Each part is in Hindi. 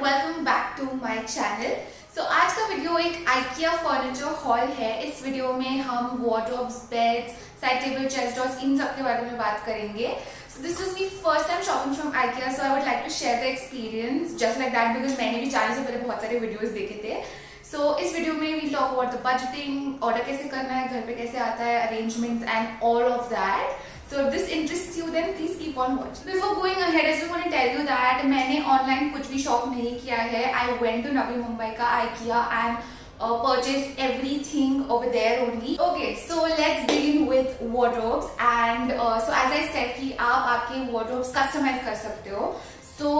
Everyone, welcome back to my channel. So आज का वीडियो एक IKEA फर्नीचर हॉल है। इस वीडियो में हम wardrobes, beds, side table, chest drawers, इन सब के बारे में बात करेंगे। So this was me first time shopping from IKEA, so I would like to share the experience just like that because मैंने भी जाने से पहले बहुत सारे वीडियोज देखे थे। सो इस वीडियो में we talk about the budgeting, order कैसे करना है, घर पे कैसे आता है, arrangements and all of that. So if this interests you, then please keep on watching. Before going ahead, I just want to tell you that मैंने online कुछ भी शॉप नहीं किया है। I went to Navi Mumbai का IKEA and purchased everything over there only. Okay, so let's begin with wardrobes and so as I said कि आप आपके wardrobes customize कर सकते हो। So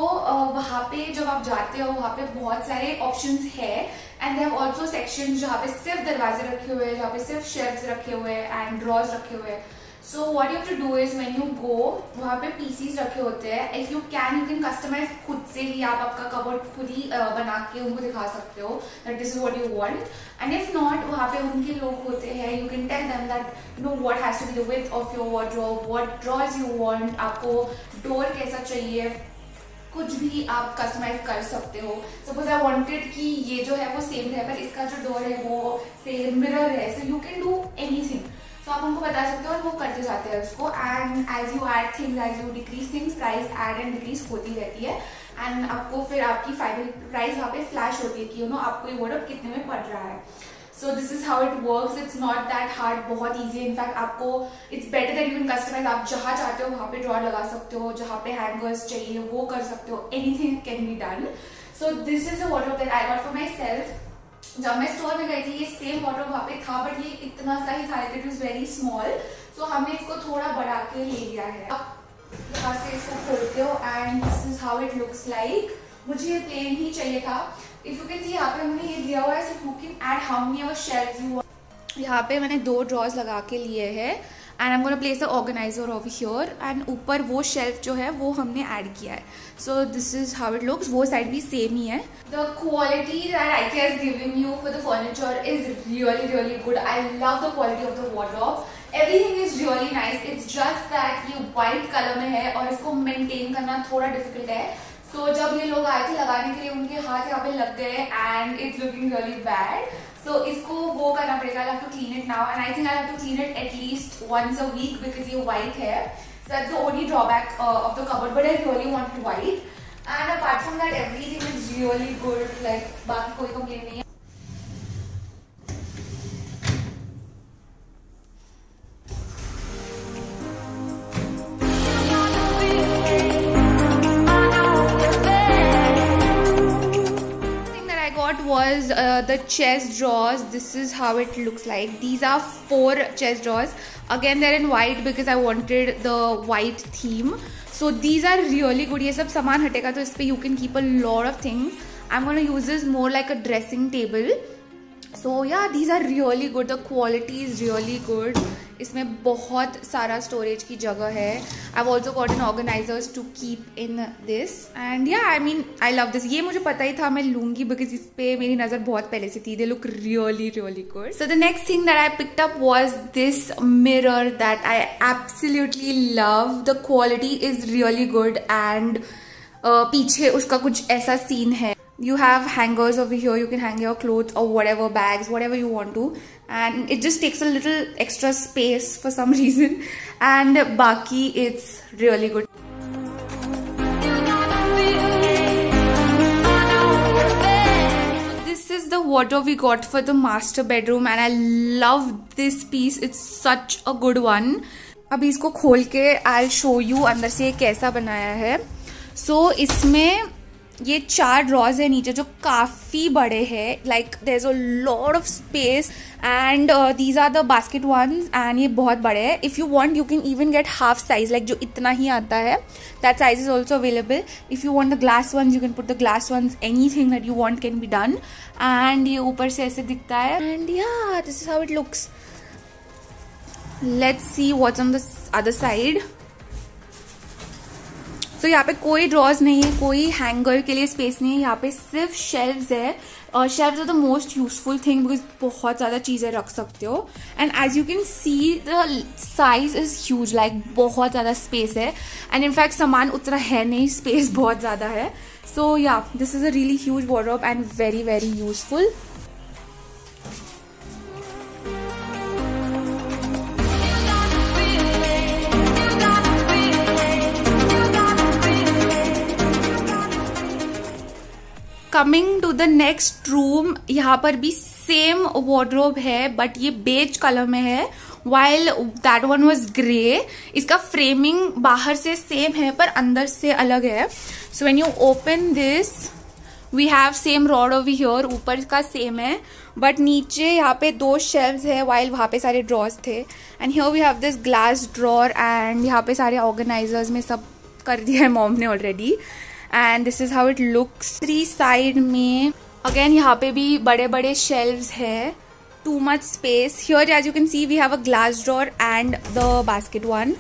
वहाँ पे जब आप जाते हो वहाँ पे बहुत सारे options है and they have also sections जहाँ पे सिर्फ दरवाजे रखे हुए हैं, जहाँ पे सिर्फ shelves रखे हुए हैं and drawers रखे हुए हैं। So what you have to do is when you go, वहाँ पे पीसीज रखे होते हैं। इफ यू कैन कस्टमाइज खुद से ही, आप आपका कबर्ड खुद ही बना के उनको दिखा सकते हो that this is what you want. And if not, वहाँ पे उनके लोग होते हैं, you can tell them that you know what has to be the width of your wardrobe, what drawers you want, आपको डोर कैसा चाहिए, कुछ भी आप कस्टमाइज कर सकते हो। सपोज आई वांटेड कि ये जो है वो सेम है पर इसका जो डोर है वो सेम मिरर है, so you can do anything. तो आप उनको बता सकते हो और वो करते जाते हैं उसको। And as you add things, as you decrease things, price add and decrease होती रहती है एंड आपको फिर आपकी फाइनल प्राइस वहाँ पे फ्लैश होती है कि यू नो आपको ये वॉर्डरोब कितने में पड़ रहा है। So this is how it works, it's not that hard, बहुत ईजी है। इनफैक्ट आपको it's better that you can customise. आप जहाँ चाहते हो वहाँ पे ड्रॉर लगा सकते हो, जहाँ पे हैंगर्स चाहिए वो कर सकते हो, anything can be done. So this is a wardrobe that I got for myself. जब मैं स्टोर में गई थी ये सेम वॉर्डरोब वहाँ पे था बट ये इतना सा ही था, it is very small, so हमने इसको थोड़ा बढ़ा के ले लिया है। आप यहाँ से इसको खोलते हो and this is how it looks like. मुझे ये प्लेन ही चाहिए था। इफ यू कैन सी यहाँ पे हमने ये दिया हुआ है, so you can add how many your shelves you want. यहाँ पे मैंने दो ड्रॉर्स लगा के लिए है and I am gonna place the organiser of here and ऊपर वो शेल्फ जो है वो हमने ऐड किया है। So this is how it looks. वो साइड भी सेम ही है। The quality that IKEA is giving you for the furniture is really really good. I love the quality of the wardrobe, everything is really nice. It's just that ये वाइट कलर में है और इसको मेंटेन करना थोड़ा डिफिकल्ट है। सो जब ये लोग आए थे लगाने के लिए उनके हाथ यहाँ पे लग गए and it's looking really bad. So इसको वो करना पड़ेगा, I have to clean it now and I think I have to clean it at least once a week because ये वाइट है। So that's the only drawback of the cupboard but I really want it white and apart from that everything is really good, like बाकी कोई कंप्लेन नहीं है। Was the chest drawers. This is how it looks like. These are 4 chest drawers. Again, they're in white because I wanted the white theme. So these are really good. ये सब सामान हटेगा तो इस पे you can keep a lot of things. I'm gonna use this more like a dressing table. So yeah, these are really good. The quality is really good. इसमें बहुत सारा storage की जगह है. I've also got an organizers to keep in this and yeah, I mean I love this. ये मुझे पता ही था मैं लूँगी because इस पे मेरी नज़र बहुत पहले से थी. They look really really good. So the next thing that I picked up was this mirror that I absolutely love. The quality is really good and पीछे उसका कुछ ऐसा scene है. You have hangers over here, you can hang your clothes or whatever, bags, whatever you want to, and it just takes a little extra space for some reason and baki it's really good. So this is the wardrobe we got for the master bedroom and I love this piece. It's such a good one. Abhi isko khol ke I'll show you अंदर से कैसा बनाया है. So इसमें ये 4 ड्रॉज है नीचे जो काफ़ी बड़े हैं, like there is a lot of space and these are the basket ones and ये बहुत बड़े हैं. If you want you can even get half size, like जो इतना ही आता है that size is also available. If you want the glass ones you can put the glass ones, anything that you want can be done. And ये ऊपर से ऐसे दिखता है एंड या this is how it looks. Let's see what's on the other side. तो यहाँ पे कोई ड्रॉज नहीं है, कोई हैंगर के लिए स्पेस नहीं है, यहाँ पे सिर्फ शेल्व्स है और shelves are the most useful thing because बहुत ज़्यादा चीज़ें रख सकते हो. And as you can see the size is huge, like बहुत ज़्यादा स्पेस है एंड इनफैक्ट सामान उतना है नहीं, स्पेस बहुत ज़्यादा है. So yeah, this is a really huge wardrobe and very, very useful. Coming to the next room, यहाँ पर भी सेम wardrobe है but ये बेज कलर में है while that one was grey. इसका framing बाहर से सेम है पर अंदर से अलग है. So when you open this, we have same rod over here, ऊपर का सेम है but नीचे यहाँ पे दो shelves है while वहाँ पे सारे drawers थे. And here we have this glass drawer and यहाँ पे सारे organizers में सब कर दिया है मॉम ने already. And this is how it looks. Three side में again यहाँ पे भी बड़े बड़े shelves है. Too much space here. As you can see, we have a glass drawer and the basket one.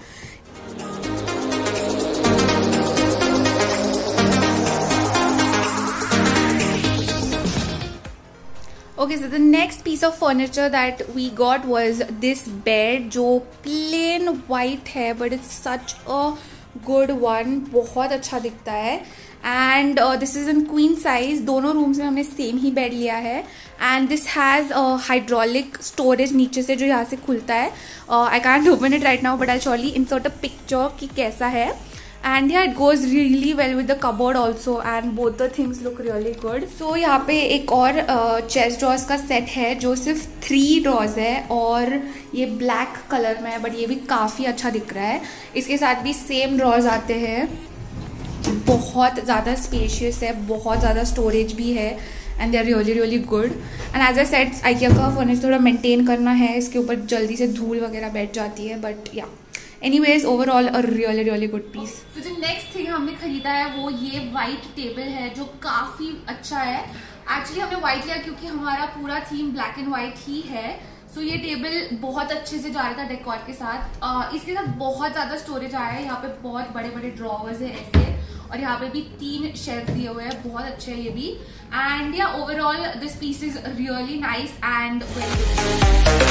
Okay, so the next piece of furniture that we got was this bed, जो plain white है, but it's such a good one, बहुत अच्छा दिखता है. And this is in queen size. दोनों रूम्स में हमने सेम ही बेड लिया है. And this has hydraulic storage नीचे से जो यहाँ से खुलता है. I can't open it right now but I shortly insert a picture कि कैसा है. And yeah it goes really well with the cupboard also and both the things look really good. सो यहाँ पे एक और चेस्ट ड्रॉर्स का सेट है जो सिर्फ 3 ड्रॉर्स है और ये ब्लैक कलर में है बट ये भी काफ़ी अच्छा दिख रहा है. इसके साथ भी सेम ड्रॉर्स आते हैं. बहुत ज़्यादा स्पेशियस है, बहुत ज़्यादा स्टोरेज भी है and they are really really good. And as a set IKEA का फर्निचर थोड़ा मेंटेन करना है, इसके ऊपर जल्दी से धूल वगैरह बैठ जाती है बट या Anyways, overall a really really good piece. So जो next thing हमने खरीदा है वो ये white table है जो काफ़ी अच्छा है. Actually हमने white लिया क्योंकि हमारा पूरा theme black and white ही है. So ये table बहुत अच्छे से जा रहा था डेकोर के साथ. इसके साथ बहुत ज़्यादा storage आया है. यहाँ पे बहुत बड़े बड़े drawers है ऐसे और यहाँ पे भी 3 shelves दिए हुए हैं. बहुत अच्छे है ये भी. And yeah, overall this piece is really nice and well used.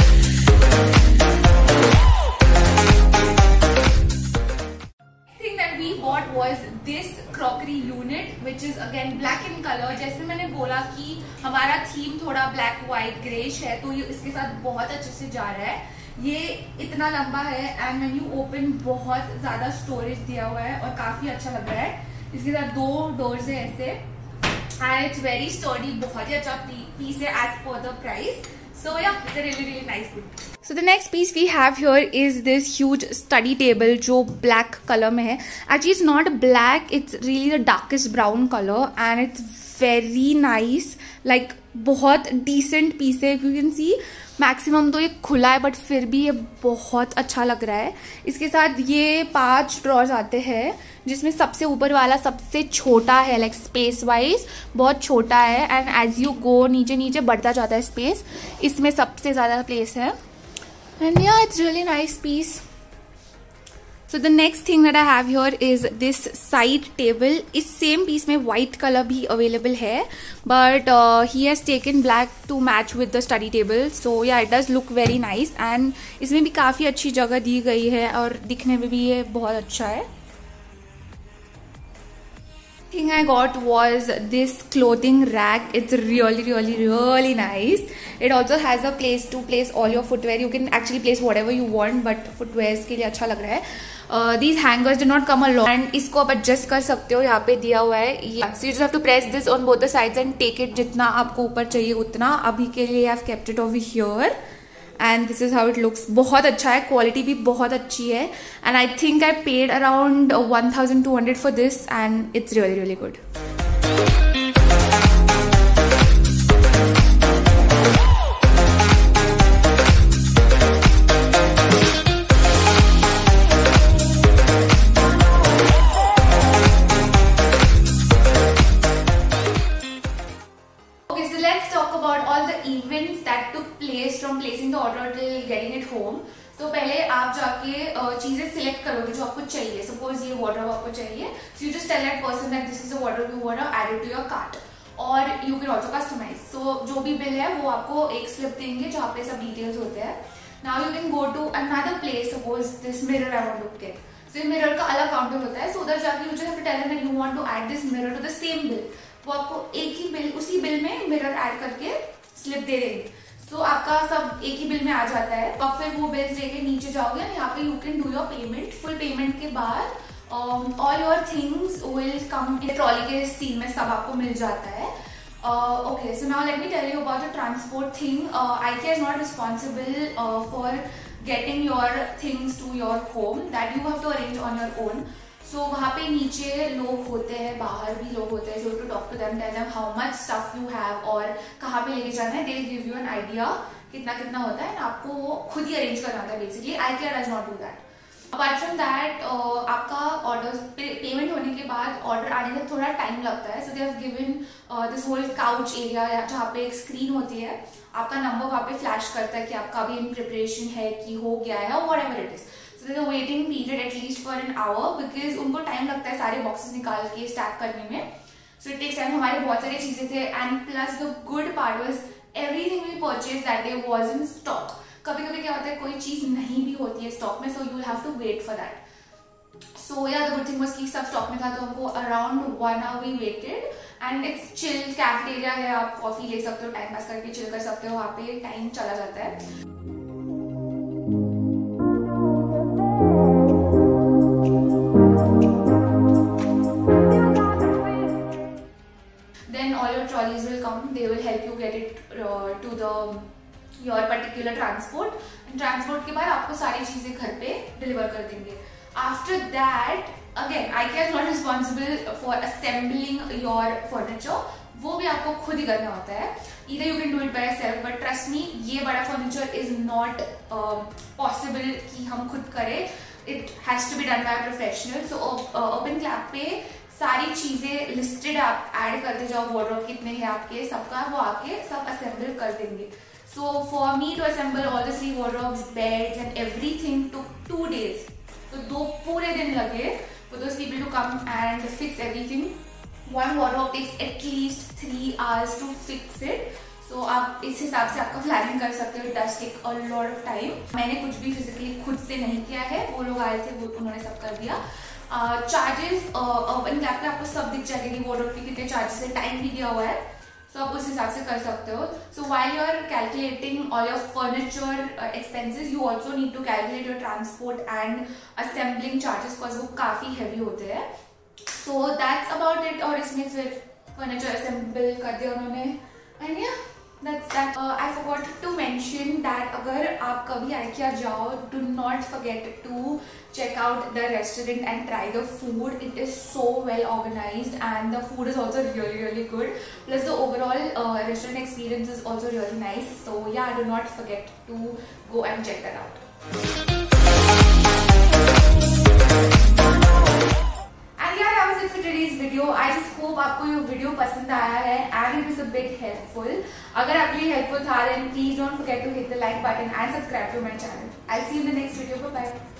Was this crockery unit which is again black in color. जैसे मैंने बोला कि हमारा थीम थोड़ा black white grayish है तो ये इसके साथ बहुत अच्छे से जा रहा है. ये इतना लंबा है and when you open बहुत ज़्यादा storage दिया हुआ है और काफ़ी अच्छा लग रहा है. इसके साथ 2 doors है ऐसे and it's very sturdy. बहुत ही अच्छा piece है as per the price. So yeah, it's a really really nice good. So the next piece we have here is this huge study table जो black color में है. Actually it's not black, it's really the darkest brown color and it's very nice. Like बहुत decent piece है. If you can see maximum तो ये खुला है but फिर भी ये बहुत अच्छा लग रहा है. इसके साथ ये 5 drawers आते हैं जिसमें सबसे ऊपर वाला सबसे छोटा है. लाइक स्पेस वाइज बहुत छोटा है एंड एज यू गो नीचे नीचे बढ़ता जाता है स्पेस. इसमें सबसे ज़्यादा प्लेस है and yeah it's really nice piece. So the next thing that I have here is this side table. इस सेम पीस में वाइट कलर भी अवेलेबल है but he has taken black to match with the study table. So yeah it does look very nice and इसमें भी काफ़ी अच्छी जगह दी गई है और दिखने में भी ये बहुत अच्छा है. Thing I got was this clothing rack. It's really really really nice. It also has a place to place all your footwear. You can actually place whatever you want but footwears के लिए अच्छा लग रहा है. These hangers do not come along and इसको आप adjust कर सकते हो. यहाँ पे दिया हुआ है ये. So you just have to press this on both the sides and take it जितना आपको ऊपर चाहिए उतना. अभी के लिए I've kept it over here. And this is how it looks. बहुत अच्छा है, क्वालिटी भी बहुत अच्छी है and I think I paid around 1200 for this and it's really really good. चीज़ें सिलेक्ट करोगे जो आपको चाहिए. सपोज ये वार्डरोब आपको चाहिए, so you just tell that person that this is a wardrobe you want to add it to your cart और you can also customise. So जो भी बिल है वो आपको एक स्लिप देंगे जहाँ पे सब डिटेल्स होते हैं. Now you can go to another place. Suppose this mirror I want to look at. So mirror का अलग काउंटर होता है, so उधर जाके मुझे tell them you want to add this mirror to the same bill, वो आपको एक ही बिल उसी बिल में मिरर ऐड करके स्लिप दे देंगे। सो आपका सब एक ही बिल में आ जाता है। तो फिर वो बिल्स लेके नीचे जाओगे, यहाँ पे you can do your payment. Full payment के बाद all your things will come in trolley के सीन में सब आपको मिल जाता है। Okay, so now let me tell you about the transport thing. IKEA is not responsible for getting your things to your home, that you have to arrange on your own. So वहाँ पे नीचे लोग होते हैं, बाहर भी लोग होते हैं, so to talk to them, tell them how much stuff you have और कहाँ पे लेके जाना है, they'll give you an idea कितना कितना होता है, आपको वो खुद ही arrange करना होता है basically। IKEA does not do that. Apart from that, आपका ऑर्डर पेमेंट होने के बाद ऑर्डर आने में थोड़ा टाइम लगता है। So they have given this whole couch area जहाँ पे एक स्क्रीन होती है, आपका नंबर वहाँ पे फ्लैश करता है कि आपका अभी इन प्रिपरेशन है कि हो गया है, whatever it is. So there is a waiting period at least for an hour, because उनको टाइम लगता है सारे बॉक्सेस निकाल के स्टैक करने में। So it takes time. हमारे बहुत सारी चीज़ें थे, and plus the good part was everything we purchase that day was in stock. कभी कभी क्या होता है, कोई चीज़ नहीं भी होती है स्टॉक में, so you will have to wait for that. So yeah the good thing was कि सब स्टॉक में था, तो हमको around 1 hour we waited. And it's chill cafeteria है, आप कॉफ़ी ले सकते हो, टाइम पास करके चिल कर सकते हो, वहाँ पे टाइम चला जाता है। Then all your trolleys will come, they will help you get it to the your particular transport. Transport के बाद आपको सारी चीज़ें घर पे डिलीवर कर देंगे। After that again IKEA is not responsible for assembling your furniture, वो भी आपको खुद ही करना होता है। Either you can do it by yourself, but trust me ये बड़ा फर्नीचर इज नॉट पॉसिबल कि हम खुद करें, it has to be done by professional. So Urban Clap पे सारी चीज़ें लिस्टेड आप ऐड करते जाओ, वार्डरोब कितने हैं आपके, सबका वो आके सब असेंबल कर देंगे। So for me to assemble all the three wardrobes, beds and everything took 2 days. So 2 पूरे दिन लगे for those people to come and fix everything. One wardrobe takes at least 3 hours to fix it. So आप इस हिसाब से आपका planning कर सकते हो। Does take a lot of time. मैंने कुछ भी physically खुद से नहीं किया है, वो लोग आए थे, वो उन्होंने सब कर दिया। Charges urban lab पे आपको सब दिख जाएगा कि wardrobe के कितने charges है, time भी दिया हुआ है। सो आप उस हिसाब से कर सकते हो। So while you are calculating all your furniture expenses, you also need to calculate your transport and assembling charges, because वो काफ़ी हैवी होते हैं। So that's about it. और इसमें फिर फर्नीचर असेंबल कर दिया उन्होंने, and yeah that's that. I forgot to mention that अगर आप कभी IKEA जाओ, do not forget to check out the restaurant and try the food. It is so well organized and the food is also really good. Plus the overall restaurant experience is also really nice. So yeah, do not forget to go and check that out. And yeah, that was it for today's video. I just hope आपको ये video पसंद आया है and it was a bit helpful. अगर आपके लिए helpful था, then please don't forget to hit the like button and subscribe to my channel. I'll see you in the next video. Bye bye.